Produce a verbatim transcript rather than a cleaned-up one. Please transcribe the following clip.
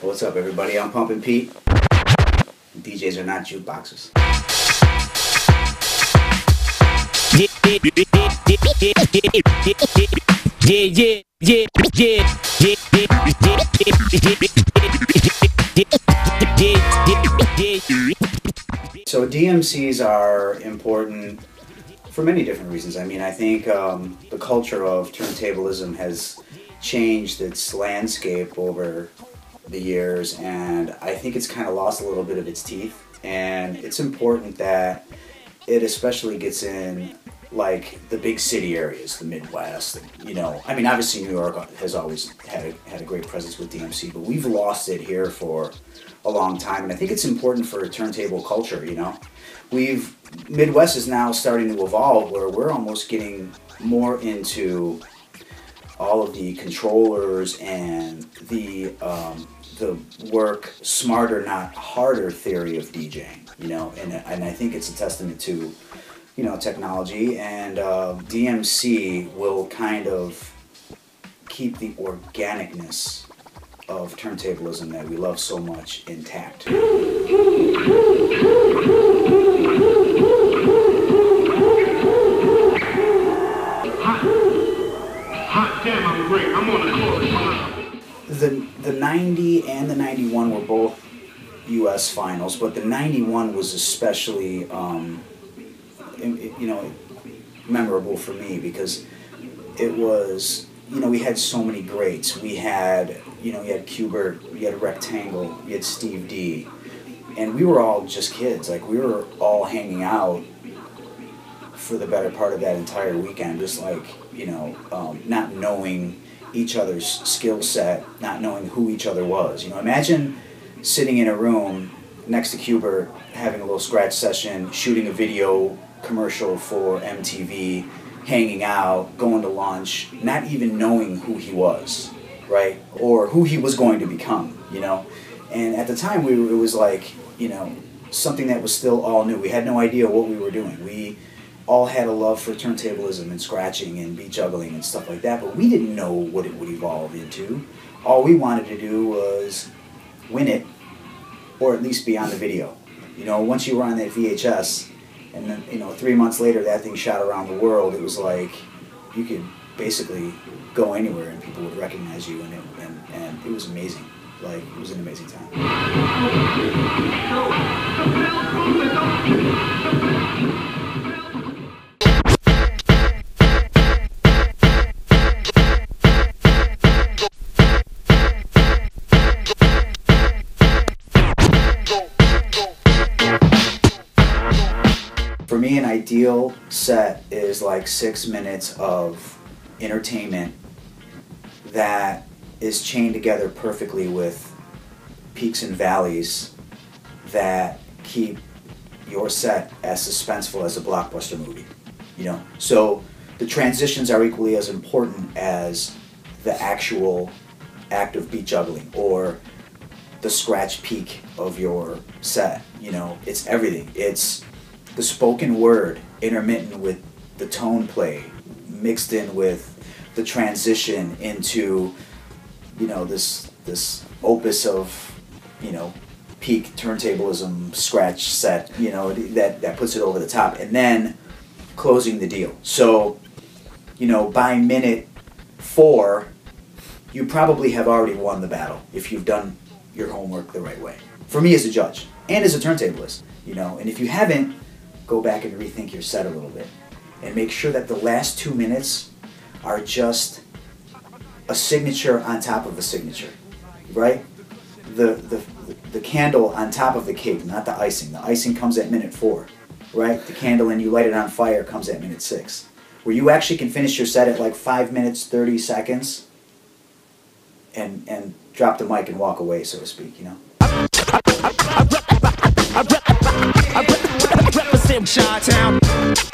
What's up, everybody? I'm Pumpin' Pete. D Js are not jukeboxes. So D M Cs are important for many different reasons. I mean, I think um, the culture of turntablism has changed its landscape over the years, and I think it's kind of lost a little bit of its teeth, and it's important that it especially gets in like the big city areas, the Midwest, you know. I mean, obviously New York has always had a, had a great presence with D M C, but we've lost it here for a long time, and I think it's important for turntable culture, you know. We've, Midwest is now starting to evolve where we're almost getting more into all of the controllers and the um, the work smarter, not harder theory of DJing, you know, and and I think it's a testament to, you know, technology, and uh, D M C will kind of keep the organicness of turntablism that we love so much intact. The, the ninety and the ninety-one were both U S finals, but the ninety-one was especially, um, it, you know, memorable for me because it was, you know, we had so many greats. We had, you know, we had Qbert, we had Rectangle, we had Steve D, and we were all just kids. Like, we were all hanging out for the better part of that entire weekend, just like, you know, um, not knowing each other's skill set, not knowing who each other was. You know, imagine sitting in a room next to Hubert, having a little scratch session, shooting a video commercial for M T V, hanging out, going to lunch, not even knowing who he was, right? Or who he was going to become, you know? And at the time, we were, it was like, you know, something that was still all new. We had no idea what we were doing. We all had a love for turntablism and scratching and beat juggling and stuff like that, but we didn't know what it would evolve into. All we wanted to do was win it, or at least be on the video. You know, once you were on that V H S, and then, you know, three months later that thing shot around the world, it was like you could basically go anywhere and people would recognize you, and it, and, and it was amazing. Like, it was an amazing time. For me, an ideal set is like six minutes of entertainment that is chained together perfectly with peaks and valleys that keep your set as suspenseful as a blockbuster movie, you know? So the transitions are equally as important as the actual act of beat juggling or the scratch peak of your set, you know? It's everything. It's the spoken word, intermittent with the tone play, mixed in with the transition into, you know, this this opus of, you know, peak turntablism scratch set, you know, that, that puts it over the top, and then closing the deal. So, you know, by minute four, you probably have already won the battle if you've done your homework the right way. For me as a judge, and as a turntablist, you know, and if you haven't, go back and rethink your set a little bit and make sure that the last two minutes are just a signature on top of a signature, right? The, the, the candle on top of the cake, not the icing. The icing comes at minute four, right? The candle and you light it on fire comes at minute six, where you actually can finish your set at like five minutes, thirty seconds and, and drop the mic and walk away, so to speak, you know? Chi-Town.